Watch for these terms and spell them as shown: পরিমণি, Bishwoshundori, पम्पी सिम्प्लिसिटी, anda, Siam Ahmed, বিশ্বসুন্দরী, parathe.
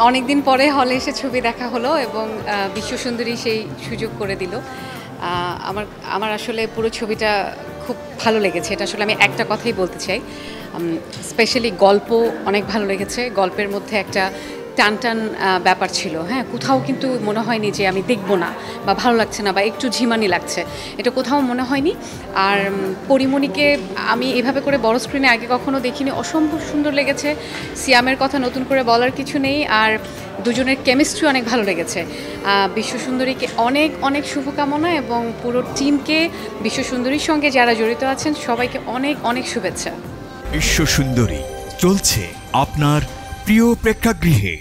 अनेक दिन पर हले एसे छवि देखा हलो एवं विश्वसुंदरी से सुयोग कर दिल आसले पुरो छविटा खूब भालो लेगेছে। এটা আসলে আমি একটা কথাই বলতে চাই, স্পেশালি গল্প অনেক ভালো লেগেছে। গল্পের মধ্যে একটা টানটান ব্যাপার ছিল, হ্যাঁ, কোথাও কিন্তু মনে হয়নি যে আমি দেখব না বা ভালো লাগছে না বা একটু ঝিমানি লাগছে, এটা কোথাও মনে হয়নি। আর পরিমণিকে আমি এভাবে করে বড় স্ক্রিনে আগে কখনো দেখিনি, অসম্ভব সুন্দর লেগেছে। সিয়ামের কথা নতুন করে বলার কিছু নেই, আর দুজনের কেমিস্ট্রি অনেক ভালো লেগেছে। বিশ্বসুন্দরীকে অনেক অনেক শুভকামনা এবং পুরো টিমকে, বিশ্বসুন্দরীর সঙ্গে যারা জড়িত আছেন সবাইকে অনেক অনেক শুভেচ্ছা। বিশ্বসুন্দরী চলছে আপনার প্রিয় প্রেক্ষাগৃহে।